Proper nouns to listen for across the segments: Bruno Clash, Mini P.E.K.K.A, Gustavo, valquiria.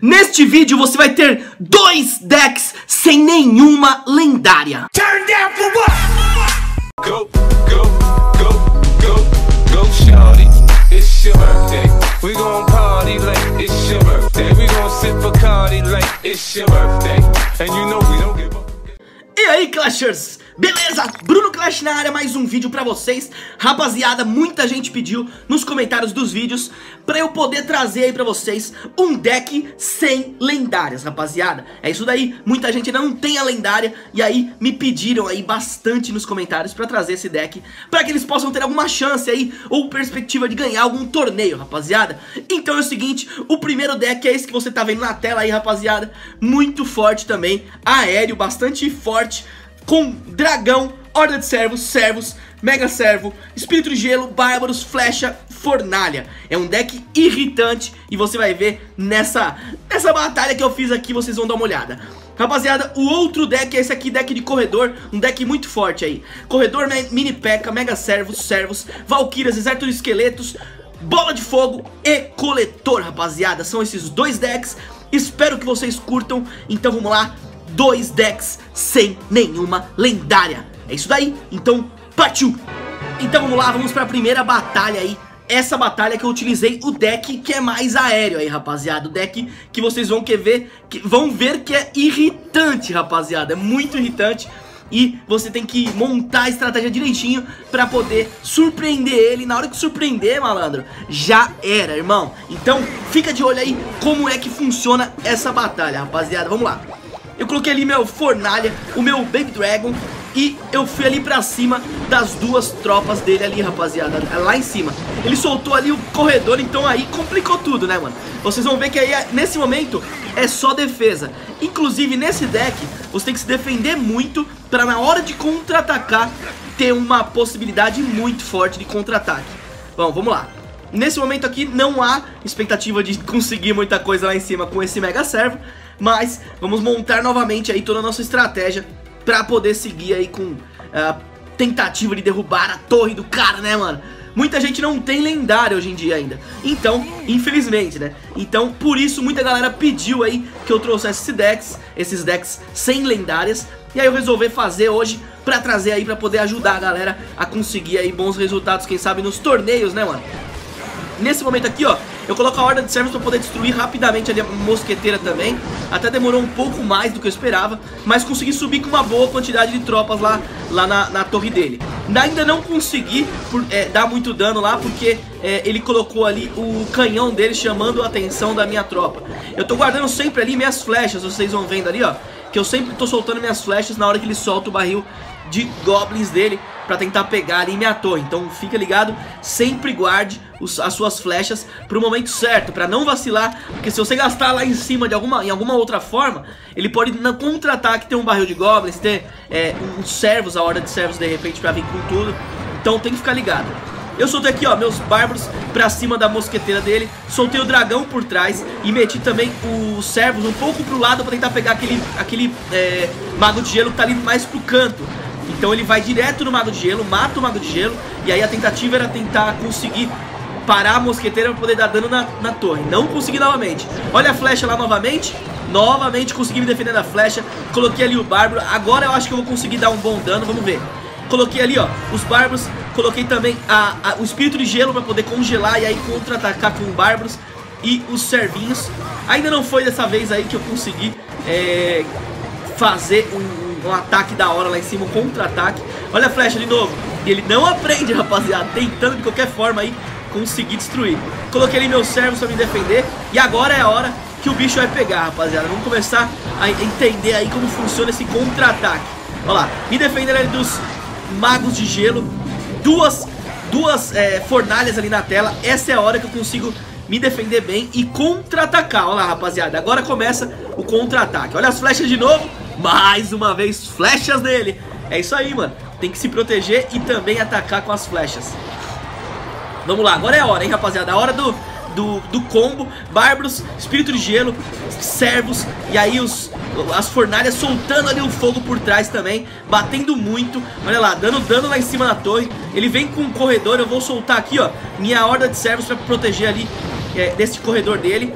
Neste vídeo você vai ter 2 decks sem nenhuma lendária. Turn down for what? Go, go, go, go, go, shawty. It's your birthday. We gon' party like it's your birthday. We gon' sip Bacardi like it's your birthday. And you know we don't give up. E aí, Clashers? Beleza? Bruno Clash na área, mais um vídeo pra vocês. Rapaziada, muita gente pediu nos comentários dos vídeos pra eu poder trazer aí pra vocês um deck sem lendárias, rapaziada. É isso daí, muita gente não tem a lendária e aí me pediram aí bastante nos comentários pra trazer esse deck, pra que eles possam ter alguma chance aí ou perspectiva de ganhar algum torneio, rapaziada. Então é o seguinte, o primeiro deck é esse que você tá vendo na tela aí, rapaziada. Muito forte também, aéreo, bastante forte, com dragão, horda de servos, mega servo, espírito de gelo, bárbaros, flecha, fornalha. É um deck irritante e você vai ver nessa batalha que eu fiz aqui, vocês vão dar uma olhada. Rapaziada, o outro deck é esse aqui, deck de corredor, um deck muito forte aí. Corredor, Mini P.E.K.K.A, mega servos, valquírias, exército de esqueletos, bola de fogo e coletor, rapaziada. São esses 2 decks, espero que vocês curtam, então vamos lá. 2 decks sem nenhuma lendária. É isso daí, então partiu! Então vamos lá, vamos pra primeira batalha aí. Essa batalha que eu utilizei o deck que é mais aéreo aí, rapaziada. O deck que vocês vão querer ver, que é irritante, rapaziada. É muito irritante e você tem que montar a estratégia direitinho pra poder surpreender ele. Na hora que surpreender, malandro, já era, irmão. Então fica de olho aí como é que funciona essa batalha, rapaziada. Vamos lá. Eu coloquei ali meu fornalha, o meu Baby Dragon, e eu fui ali pra cima das 2 tropas dele ali, rapaziada, lá em cima. Ele soltou ali o corredor, então aí complicou tudo, né, mano? Vocês vão ver que aí, nesse momento, é só defesa. Inclusive, nesse deck, você tem que se defender muito pra, na hora de contra-atacar, ter uma possibilidade muito forte de contra-ataque. Bom, vamos lá. Nesse momento aqui, não há expectativa de conseguir muita coisa lá em cima com esse Mega Servo, mas vamos montar novamente aí toda a nossa estratégia pra poder seguir aí com a tentativa de derrubar a torre do cara, né, mano? Muita gente não tem lendária hoje em dia ainda, então, infelizmente, né? Então, por isso, muita galera pediu aí que eu trouxesse esses decks sem lendárias. E aí eu resolvi fazer hoje pra trazer aí, pra poder ajudar a galera a conseguir aí bons resultados, quem sabe, nos torneios, né, mano? Nesse momento aqui, ó, eu coloco a horda de servos pra poder destruir rapidamente ali a mosqueteira também. Até demorou um pouco mais do que eu esperava, mas consegui subir com uma boa quantidade de tropas lá na torre dele. Ainda não consegui dar muito dano lá, porque ele colocou ali o canhão dele chamando a atenção da minha tropa. Eu tô guardando sempre ali minhas flechas, vocês vão vendo ali, ó, que eu sempre tô soltando minhas flechas na hora que ele solta o barril de goblins dele, pra tentar pegar ali minha torre. Então fica ligado, sempre guarde as suas flechas pro momento certo, pra não vacilar, porque se você gastar lá em cima de alguma outra forma, ele pode na contra-ataque ter um barril de goblins, ter servos, a horda de servos de repente pra vir com tudo. Então tem que ficar ligado. Eu soltei aqui, ó, meus bárbaros pra cima da mosqueteira dele, soltei o dragão por trás e meti também os servos um pouco pro lado pra tentar pegar aquele mago de gelo que tá ali mais pro canto. Então ele vai direto no mago de gelo, mata o mago de gelo, e aí a tentativa era tentar conseguir parar a mosqueteira pra poder dar dano na torre. Não consegui novamente. Olha a flecha lá novamente. Novamente consegui me defender da flecha. Coloquei ali o bárbaro. Agora eu acho que eu vou conseguir dar um bom dano, vamos ver. Coloquei ali, ó, os bárbaros. Coloquei também o espírito de gelo pra poder congelar e aí contra-atacar com bárbaros e os servinhos. Ainda não foi dessa vez aí que eu consegui fazer um ataque da hora lá em cima, um contra-ataque. Olha a flecha de novo. E ele não aprende, rapaziada, tentando de qualquer forma aí conseguir destruir. Coloquei ali meus servos pra me defender. E agora é a hora que o bicho vai pegar, rapaziada. Vamos começar a entender aí como funciona esse contra-ataque. Olha lá, me defendendo ali dos magos de gelo. Duas fornalhas ali na tela. Essa é a hora que eu consigo me defender bem e contra-atacar. Olha lá, rapaziada, agora começa o contra-ataque. Olha as flechas de novo. Mais uma vez, flechas nele. É isso aí, mano. Tem que se proteger e também atacar com as flechas. Vamos lá, agora é a hora, hein, rapaziada. A hora do combo. Bárbaros, espírito de gelo, servos. E aí as fornalhas soltando ali o fogo por trás também, batendo muito. Olha lá, dando dano lá em cima da torre. Ele vem com o corredor, eu vou soltar aqui, ó, minha horda de servos pra proteger ali desse corredor dele.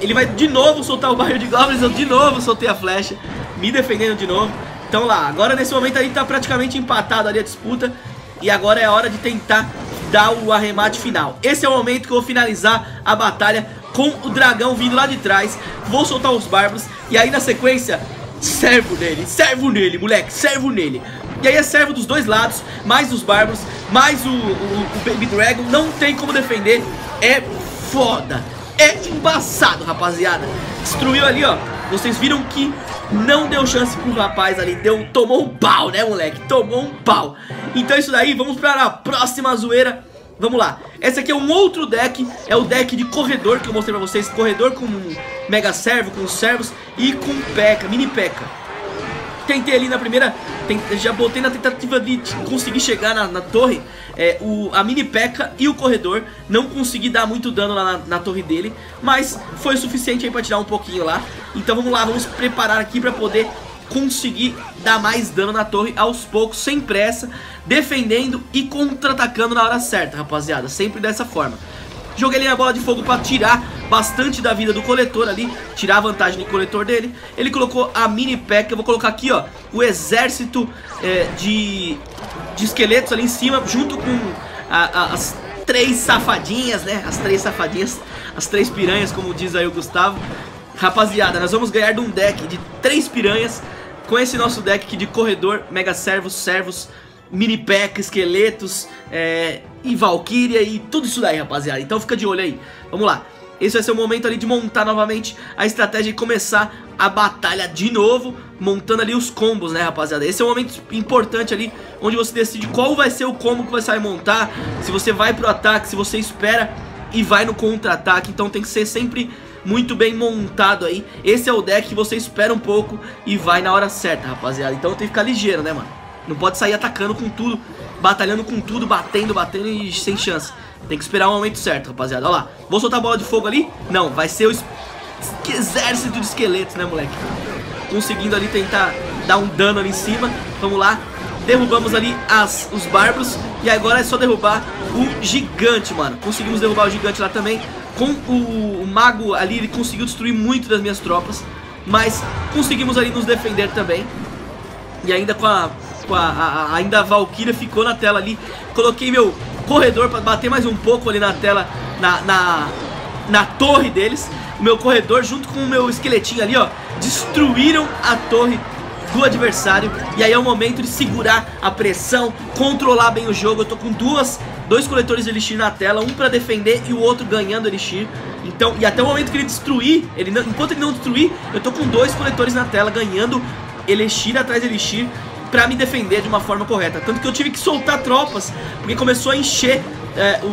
ele vai de novo soltar o barril de goblins. Eu de novo soltei a flecha, me defendendo de novo. Então lá, agora nesse momento a gente tá praticamente empatado ali a disputa. E agora é a hora de tentar dar o arremate final. Esse é o momento que eu vou finalizar a batalha com o dragão vindo lá de trás. Vou soltar os bárbaros e aí na sequência servo nele, moleque, servo nele. E aí é servo dos dois lados, mais os bárbaros, mais o Baby Dragon. Não tem como defender, é foda, é embaçado, rapaziada. Destruiu ali, ó. Vocês viram que não deu chance pro rapaz ali, tomou um pau, né, moleque? Tomou um pau. Então é isso daí, vamos pra próxima zoeira. Vamos lá, esse aqui é um outro deck. É o deck de corredor que eu mostrei pra vocês. Corredor com mega servo, com servos e com P.E.K.K.A, mini P.E.K.K.A. Tentei ali na primeira, já botei na tentativa de conseguir chegar na torre, a mini P.E.K.K.A e o corredor. Não consegui dar muito dano lá na torre dele, mas foi o suficiente aí pra tirar um pouquinho lá. Então vamos lá, vamos preparar aqui pra poder conseguir dar mais dano na torre aos poucos, sem pressa, defendendo e contra-atacando na hora certa, rapaziada, sempre dessa forma. Joguei ali a bola de fogo pra tirar bastante da vida do coletor ali, tirar a vantagem do coletor dele. Ele colocou a mini P.E.K.K.A, eu vou colocar aqui, ó, o exército de esqueletos ali em cima, junto com as três safadinhas, né, as três piranhas, como diz aí o Gustavo. Rapaziada, nós vamos ganhar de um deck de três piranhas com esse nosso deck aqui de corredor, mega servos, mini P.E.K.K.A, esqueletos e valquíria e tudo isso daí, rapaziada. Então fica de olho aí, vamos lá. Esse vai ser o momento ali de montar novamente a estratégia e começar a batalha de novo, montando ali os combos, né, rapaziada. Esse é um momento importante ali, onde você decide qual vai ser o combo que você vai montar. Se você vai pro ataque, se você espera e vai no contra-ataque. Então tem que ser sempre muito bem montado aí. Esse é o deck que você espera um pouco e vai na hora certa, rapaziada. Então tem que ficar ligeiro, né, mano. Não pode sair atacando com tudo, batalhando com tudo, batendo e sem chance. Tem que esperar o momento certo, rapaziada. Olha lá, vou soltar a bola de fogo ali. Não, vai ser o exército de esqueletos, né, moleque? Conseguindo ali tentar dar um dano ali em cima. Vamos lá, derrubamos ali os bárbaros. E agora é só derrubar o gigante, mano. Conseguimos derrubar o gigante lá também. Com o mago ali, ele conseguiu destruir muito das minhas tropas, mas conseguimos ali nos defender também. E ainda ainda a Valkyria ficou na tela ali. Coloquei meu corredor pra bater mais um pouco ali na tela, na torre deles. O meu corredor junto com o meu esqueletinho ali, ó, destruíram a torre do adversário. E aí é o momento de segurar a pressão, controlar bem o jogo. Eu tô com dois coletores de elixir na tela, um pra defender e o outro ganhando elixir. Então, e até o momento que ele destruir, enquanto ele não destruir, eu tô com dois coletores na tela ganhando elixir atrás de elixir pra me defender de uma forma correta. Tanto que eu tive que soltar tropas, porque começou a encher o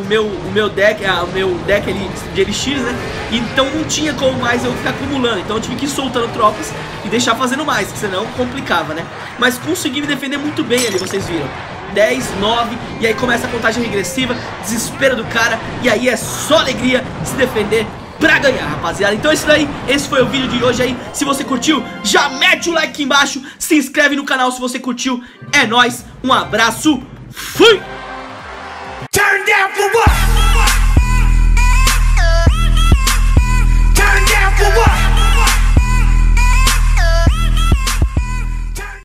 meu deck ali de elixir, né? Então não tinha como mais eu ficar acumulando. Então eu tive que ir soltando tropas e deixar fazendo mais, porque senão complicava, né? Mas consegui me defender muito bem ali, vocês viram. 10, 9, e aí começa a contagem regressiva, desespero do cara, e aí é só alegria se defender pra ganhar, rapaziada. Então é isso daí, esse foi o vídeo de hoje aí. Se você curtiu, já mete o like aqui embaixo, se inscreve no canal se você curtiu. É nóis, um abraço, fui!